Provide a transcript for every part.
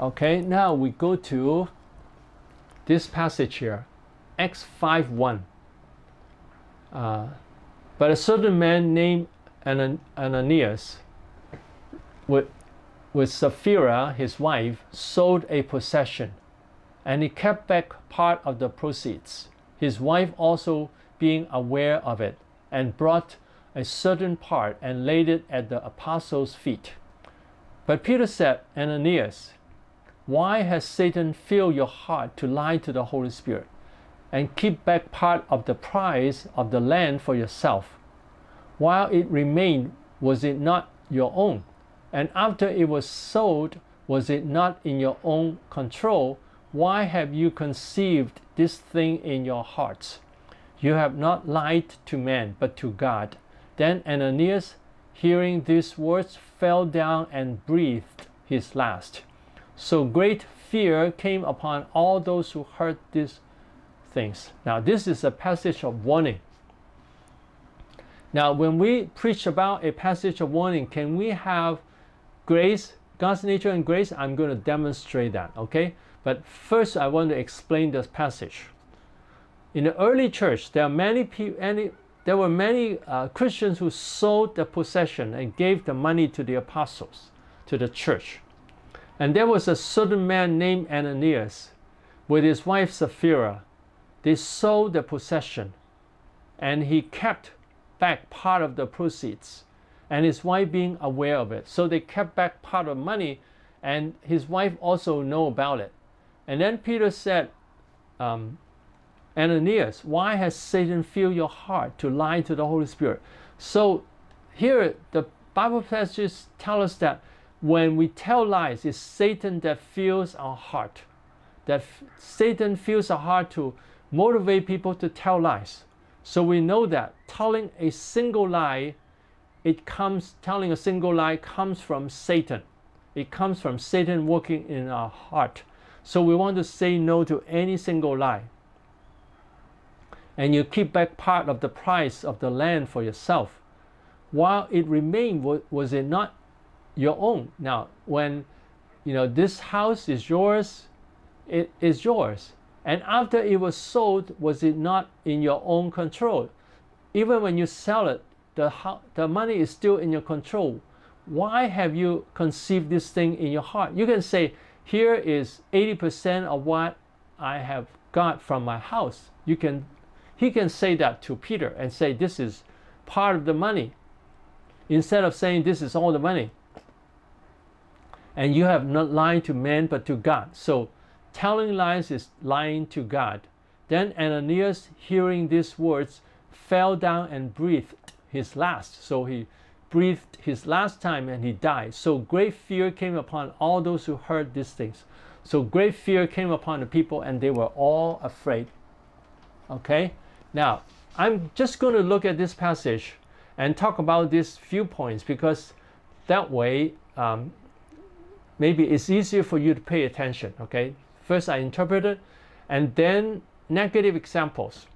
Okay, now we go to this passage here, Acts 5:1. But a certain man named Ananias, with Sapphira, his wife, sold a possession, and he kept back part of the proceeds, his wife also being aware of it, and brought a certain part and laid it at the apostles' feet. But Peter said, Ananias, why has Satan filled your heart to lie to the Holy Spirit and keep back part of the price of the land for yourself? While it remained, was it not your own? And after it was sold, was it not in your own control? Why have you conceived this thing in your hearts? You have not lied to man, but to God. Then Ananias, hearing these words, fell down and breathed his last. So great fear came upon all those who heard these things. Now, this is a passage of warning. Now, when we preach about a passage of warning, can we have grace, God's nature and grace? I'm going to demonstrate that, okay? But first, I want to explain this passage. In the early church, there were many Christians who sold their possession and gave the money to the apostles, to the church. And there was a certain man named Ananias with his wife Sapphira. They sold their possession, and he kept back part of the proceeds, and his wife being aware of it. So they kept back part of money, and his wife also know about it. And then Peter said, Ananias, why has Satan filled your heart to lie to the Holy Spirit? So here the Bible passages tell us that when we tell lies, it's Satan that fills our heart. That Satan fills our heart to motivate people to tell lies. So we know that telling a single lie, comes from Satan. It comes from Satan working in our heart. So we want to say no to any single lie. And you keep back part of the price of the land for yourself. While it remained, was it not your own? Now, when you know this house is yours, it is yours. And after it was sold, was it not in your own control? Even when you sell it, the money is still in your control. Why have you conceived this thing in your heart? You can say, here is 80% of what I have got from my house. You can. He can say that to Peter and say, this is part of the money, instead of saying, this is all the money. And you have not lied to man, but to God. So telling lies is lying to God. Then Ananias, hearing these words, fell down and breathed his last. So he breathed his last time and he died. So great fear came upon all those who heard these things. So great fear came upon the people, and they were all afraid. Okay? Now, I'm just going to look at this passage and talk about these few points, because that way maybe it's easier for you to pay attention. Okay? First, I interpret it, and then negative examples.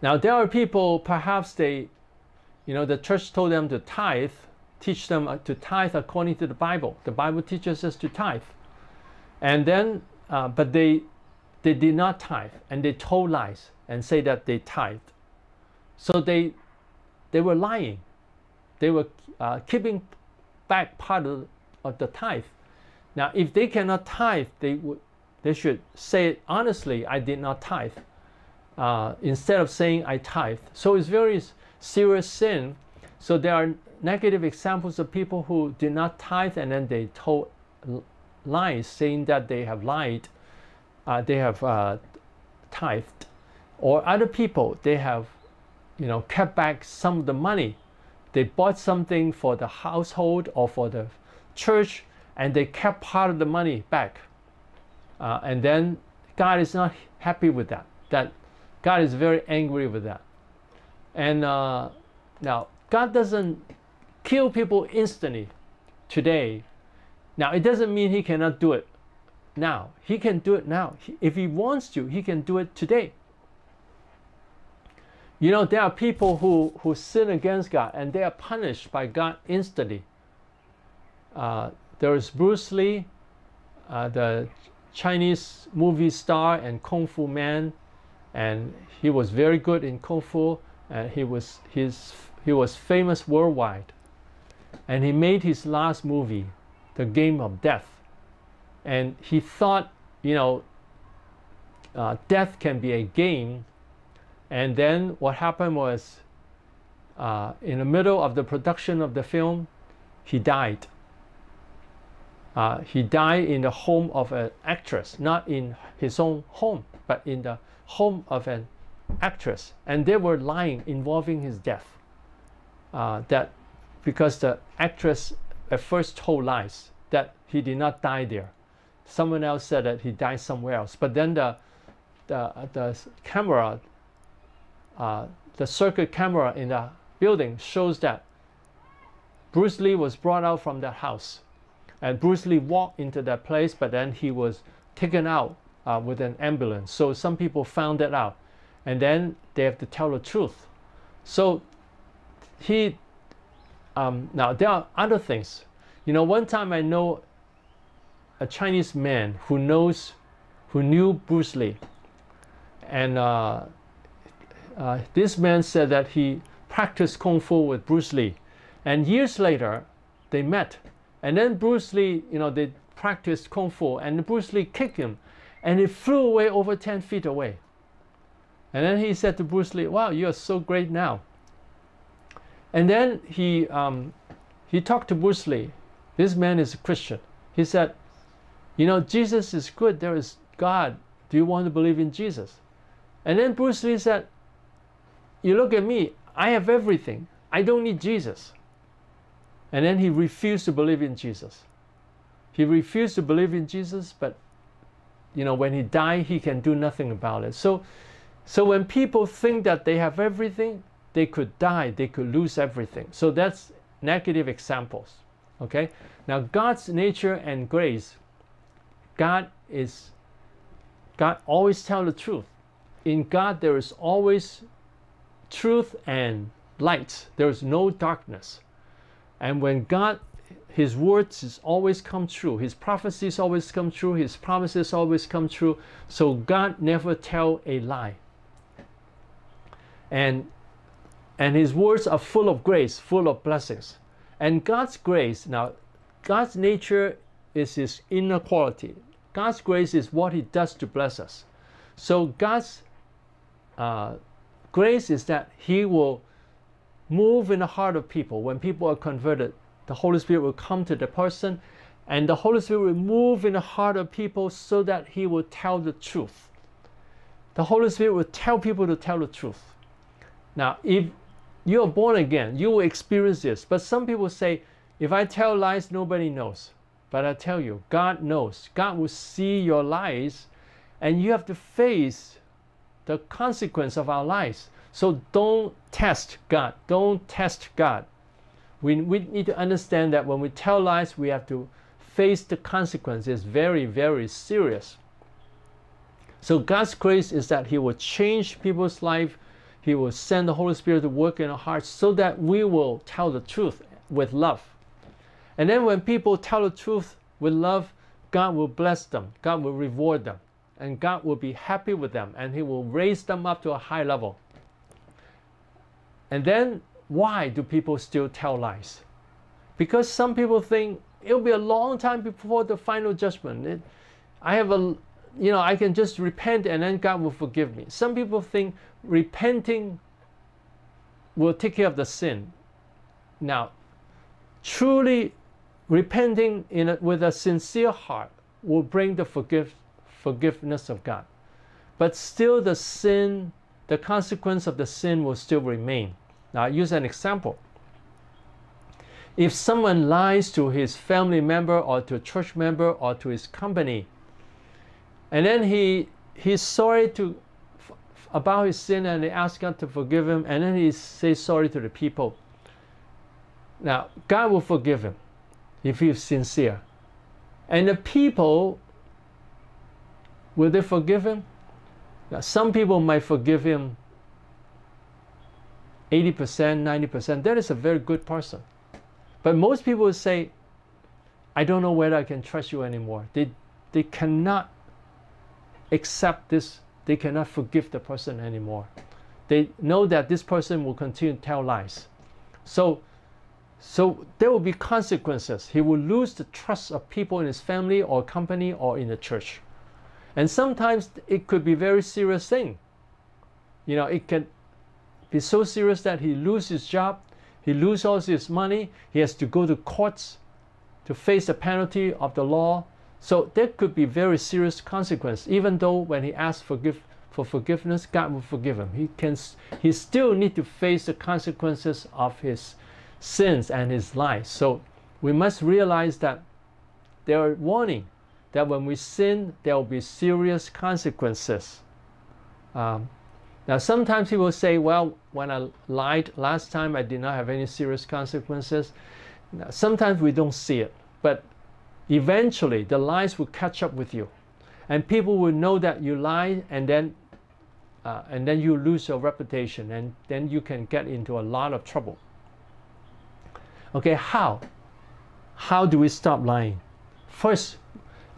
Now, there are people, perhaps they, you know, the church told them to tithe, teach them to tithe according to the Bible. The Bible teaches us to tithe. And then, but they did not tithe, and they told lies and say that they tithed. So they were lying. They were keeping back part of the tithe. Now, if they cannot tithe, they should say it honestly, I did not tithe, instead of saying I tithe. So it's very serious sin. So there are negative examples of people who did not tithe, and then they told lies, saying that they have lied. They have tithed. Or other people, they have, you know, kept back some of the money. They bought something for the household or for the church, and they kept part of the money back. And then God is not happy with that. God is very angry with that. And now, God doesn't kill people instantly today. Now, it doesn't mean He cannot do it. Now, He can do it now. If He wants to, He can do it today. You know, there are people who sin against God, and they are punished by God instantly. There is Bruce Lee, the Chinese movie star and Kung Fu man, and he was very good in Kung Fu, and he was famous worldwide. And he made his last movie, The Game of Death. And he thought, you know, death can be a game. And then what happened was, in the middle of the production of the film, he died. He died in the home of an actress, not in his own home, but in the home of an actress. And they were lying involving his death. That because the actress at first told lies that he did not die there. Someone else said that he died somewhere else. But then the camera, the circuit camera in the building shows that Bruce Lee was brought out from that house. And Bruce Lee walked into that place, but then he was taken out with an ambulance. So some people found that out. And then they have to tell the truth. So he, now there are other things. You know, one time I know a Chinese man who knew Bruce Lee. And this man said that he practiced Kung Fu with Bruce Lee. And years later, they met. And then Bruce Lee, you know, they practiced Kung Fu, and Bruce Lee kicked him, and he flew away over 10 feet away. And then he said to Bruce Lee, wow, you are so great now. And then he talked to Bruce Lee. This man is a Christian. He said, you know, Jesus is good. There is God. Do you want to believe in Jesus? And then Bruce Lee said, you look at me. I have everything. I don't need Jesus. And then he refused to believe in Jesus. He refused to believe in Jesus, but you know, when he died, he can do nothing about it. So when people think that they have everything, they could die, they could lose everything. So that's negative examples, okay? Now, God's nature and grace, God always tells the truth. In God, there is always truth and light. There is no darkness. And when God, His words is always come true. His prophecies always come true. His promises always come true. So God never tells a lie. And His words are full of grace, full of blessings. And God's grace, now, God's nature is His inner quality. God's grace is what He does to bless us. So God's grace is that He will move in the heart of people. When people are converted, the Holy Spirit will come to the person, and the Holy Spirit will move in the heart of people so that He will tell the truth. The Holy Spirit will tell people to tell the truth. Now, if you are born again, you will experience this. But some people say, if I tell lies, nobody knows. But I tell you, God knows. God will see your lies, and you have to face the consequence of our lies. So don't test God. Don't test God. We need to understand that when we tell lies, we have to face the consequences. Very, very serious. So God's grace is that He will change people's life. He will send the Holy Spirit to work in our hearts so that we will tell the truth with love. And then when people tell the truth with love, God will bless them. God will reward them. And God will be happy with them. And He will raise them up to a high level. And then, why do people still tell lies? Because some people think it'll be a long time before the final judgment. I can just repent and then God will forgive me. Some people think repenting will take care of the sin. Now, truly repenting with a sincere heart will bring the forgiveness of God. But still the sin, the consequence of the sin will still remain. Now, I use an example. If someone lies to his family member or to a church member or to his company, and then he's sorry about his sin, and they ask God to forgive him, and then he says sorry to the people. Now, God will forgive him if he's sincere. And the people, will they forgive him? Now, some people might forgive him 80%, 90%, that is a very good person. But most people say, I don't know whether I can trust you anymore. They cannot accept this. They cannot forgive the person anymore. They know that this person will continue to tell lies. So there will be consequences. He will lose the trust of people in his family or company or in the church. And sometimes it could be a very serious thing. You know, it can be so serious that he loses his job, he loses all his money, he has to go to courts to face the penalty of the law. So there could be very serious consequence. Even though when he asks for forgiveness, God will forgive him. He still need to face the consequences of his sins and his lies. So we must realize that there are warnings that when we sin, there will be serious consequences. Now sometimes he will say, well, when I lied last time, I did not have any serious consequences. Now, sometimes we don't see it, but eventually the lies will catch up with you, and people will know that you lie, and then you lose your reputation, and then you can get into a lot of trouble. Okay, how do we stop lying? First,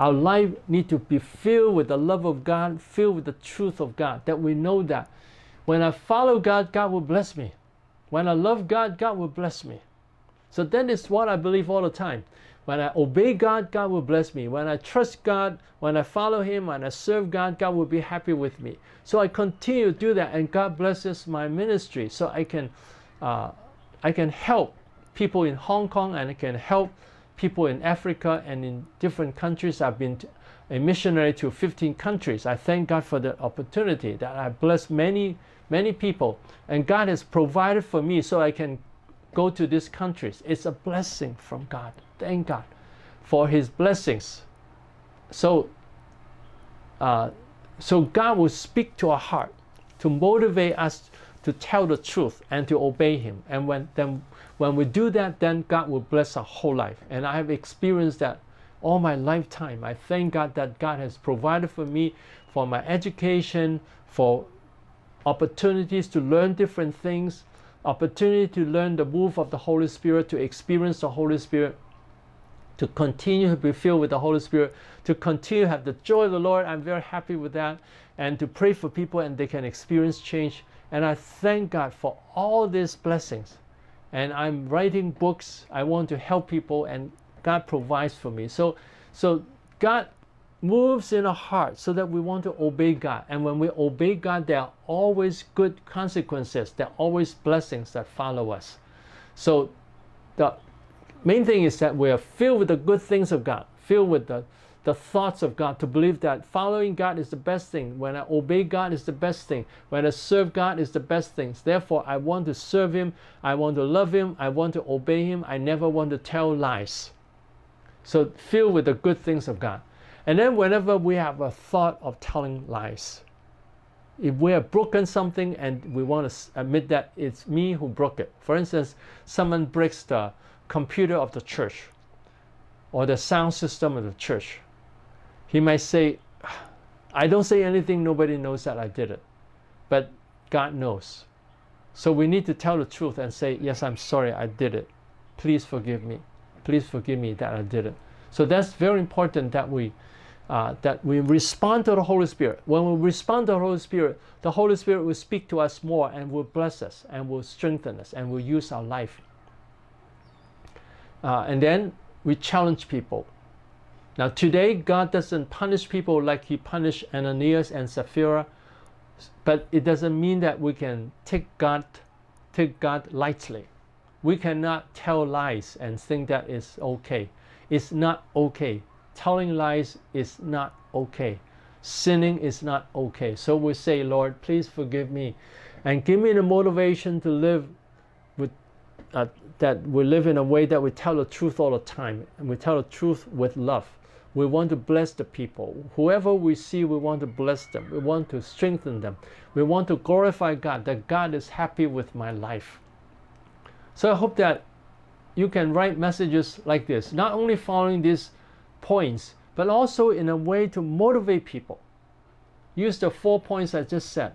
our life needs to be filled with the love of God, filled with the truth of God, that we know that when I follow God, God will bless me. When I love God, God will bless me. So that is what I believe all the time. When I obey God, God will bless me. When I trust God, when I follow Him, when I serve God, God will be happy with me. So I continue to do that, and God blesses my ministry, so I can help people in Hong Kong, and I can help people in Africa and in different countries. I've been a missionary to 15 countries. I thank God for the opportunity that I blessed many, many people. And God has provided for me so I can go to these countries. It's a blessing from God. Thank God for His blessings. So God will speak to our heart to motivate us to tell the truth and to obey Him. And when we do that, then God will bless our whole life. And I have experienced that all my lifetime. I thank God that God has provided for me, for my education, for opportunities to learn different things, opportunity to learn the move of the Holy Spirit, to experience the Holy Spirit, to continue to be filled with the Holy Spirit, to continue to have the joy of the Lord. I'm very happy with that. And to pray for people and they can experience change. And I thank God for all these blessings. And I'm writing books. I want to help people, and God provides for me. So God moves in our heart so that we want to obey God. And when we obey God, there are always good consequences. There are always blessings that follow us. So the main thing is that we are filled with the good things of God, filled with the thoughts of God, to believe that following God is the best thing. When I obey God is the best thing. When I serve God is the best thing. Therefore, I want to serve Him. I want to love Him. I want to obey Him. I never want to tell lies. So filled with the good things of God. And then whenever we have a thought of telling lies, if we have broken something and we want to admit that it's me who broke it. For instance, someone breaks the computer of the church or the sound system of the church. He might say, I don't say anything, nobody knows that I did it. But God knows. So we need to tell the truth and say, yes, I'm sorry, I did it. Please forgive me. Please forgive me that I did it. So that's very important that we respond to the Holy Spirit. When we respond to the Holy Spirit will speak to us more and will bless us and will strengthen us and will use our life. And then we challenge people. Now today, God doesn't punish people like He punished Ananias and Sapphira, but it doesn't mean that we can take God lightly. We cannot tell lies and think that it's okay. It's not okay. Telling lies is not okay. Sinning is not okay. So we say, Lord, please forgive me and give me the motivation to live with that we live in a way that we tell the truth all the time, and we tell the truth with love. We want to bless the people. Whoever we see, we want to bless them. We want to strengthen them. We want to glorify God, that God is happy with my life. So I hope that you can write messages like this, not only following these points, but also in a way to motivate people. Use the 4 points I just said.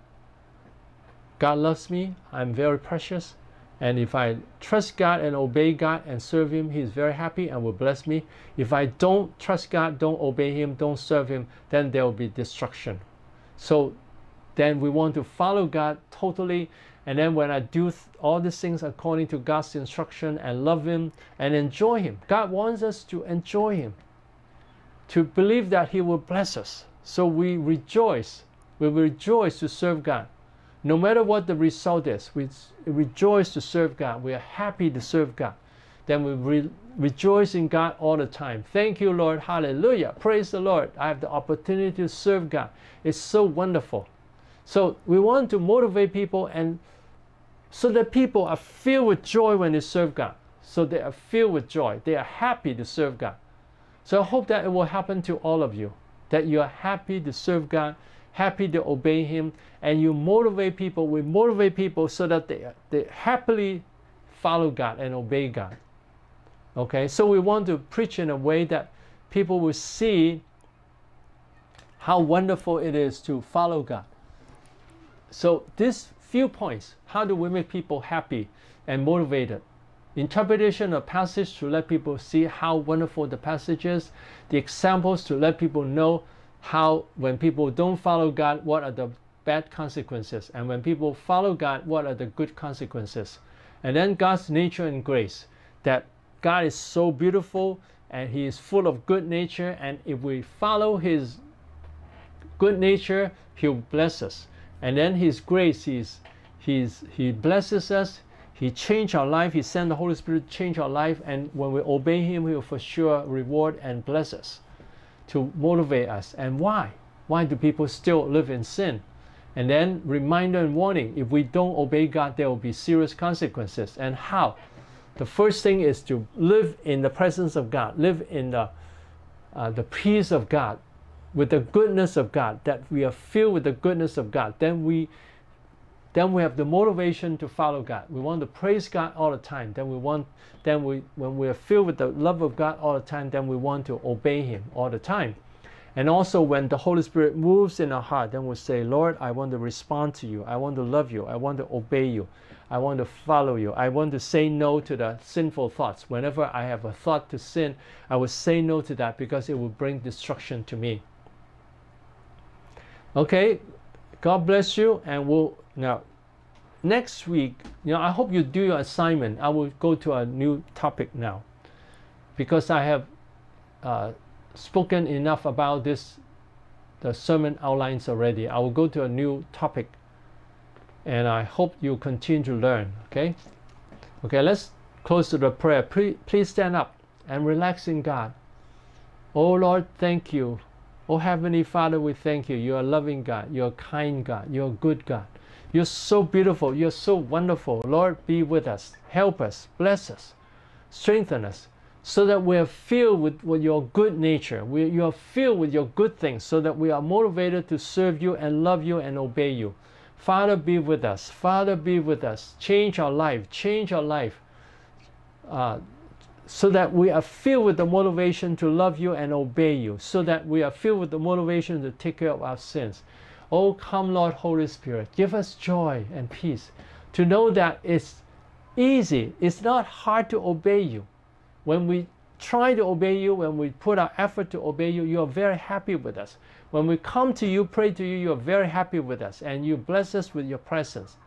God loves me. I'm very precious. And if I trust God and obey God and serve Him, He is very happy and will bless me. If I don't trust God, don't obey Him, don't serve Him, then there will be destruction. So then we want to follow God totally. And then when I do all these things according to God's instruction and love Him and enjoy Him. God wants us to enjoy Him, to believe that He will bless us. So we rejoice. We rejoice to serve God. No matter what the result is, we rejoice to serve God. We are happy to serve God. Then we rejoice in God all the time. Thank you, Lord. Hallelujah. Praise the Lord. I have the opportunity to serve God. It's so wonderful. So we want to motivate people, and so that people are filled with joy when they serve God. So they are filled with joy. They are happy to serve God. So I hope that it will happen to all of you, that you are happy to serve God, happy to obey Him, and you motivate people. We motivate people so that they happily follow God and obey God. Okay, so we want to preach in a way that people will see how wonderful it is to follow God. So these few points, how do we make people happy and motivated? Interpretation of passage to let people see how wonderful the passage is. The examples to let people know how, when people don't follow God, what are the bad consequences, and when people follow God, what are the good consequences. And then God's nature and grace, that God is so beautiful and He is full of good nature, and if we follow His good nature, He'll bless us. And then His grace, He blesses us, He changes our life, He sent the Holy Spirit to change our life, and when we obey Him, He will for sure reward and bless us, to motivate us. And why? Why do people still live in sin? And then reminder and warning, if we don't obey God, there will be serious consequences. And how? The first thing is to live in the presence of God, live in the peace of God, with the goodness of God, that we are filled with the goodness of God. Then we have the motivation to follow God. We want to praise God all the time. When we are filled with the love of God all the time, then we want to obey Him all the time. And also when the Holy Spirit moves in our heart, then we say, Lord, I want to respond to You. I want to love You. I want to obey You. I want to follow You. I want to say no to the sinful thoughts. Whenever I have a thought to sin, I will say no to that, because it will bring destruction to me. Okay, God bless you, and now, next week, I hope you do your assignment. I will go to a new topic now, because I have spoken enough about this, the sermon outlines already. I will go to a new topic, and I hope you continue to learn. Okay? Okay, let's close to the prayer. Please stand up and relax in God. Oh Lord, thank You. Oh Heavenly Father, we thank You. You are loving God. You are kind God. You are good God. You're so beautiful. You're so wonderful. Lord, be with us. Help us. Bless us. Strengthen us, so that we are filled with Your good nature. You are filled with Your good things, so that we are motivated to serve You and love You and obey You. Father, be with us. Father, be with us. Change our life. Change our life. So that we are filled with the motivation to love You and obey You. So that we are filled with the motivation to take care of our sins. Oh, come, Lord, Holy Spirit, give us joy and peace to know that it's easy. It's not hard to obey You. When we try to obey You, when we put our effort to obey You, You are very happy with us. When we come to You, pray to You, You are very happy with us. And You bless us with Your presence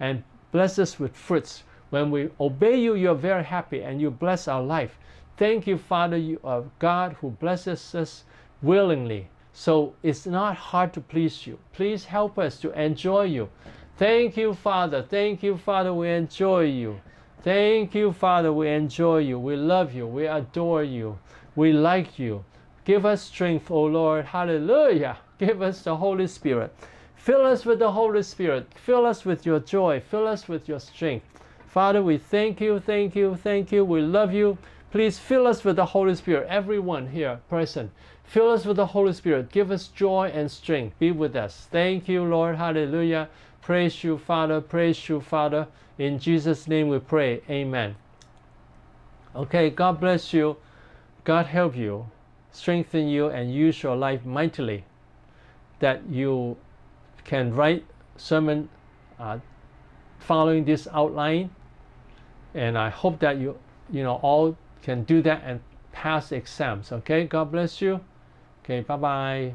and bless us with fruits. When we obey You, You are very happy, and You bless our life. Thank You, Father, You are God who blesses us willingly. So it's not hard to please You. Please help us to enjoy You. Thank You, Father. Thank You, Father. We enjoy You. Thank You, Father. We enjoy You. We love You. We adore You. We like You. Give us strength, O Lord. Hallelujah. Give us the Holy Spirit. Fill us with the Holy Spirit. Fill us with Your joy. Fill us with Your strength. Father, we thank You. Thank You. Thank You. We love You. Please fill us with the Holy Spirit. Everyone here present, fill us with the Holy Spirit. Give us joy and strength. Be with us. Thank You, Lord. Hallelujah. Praise You, Father. Praise You, Father. In Jesus' name we pray. Amen. Okay, God bless you. God help you, strengthen you, and use your life mightily, that you can write sermon following this outline And I hope that you all can do that and pass exams. Okay, God bless you. Okay, bye-bye.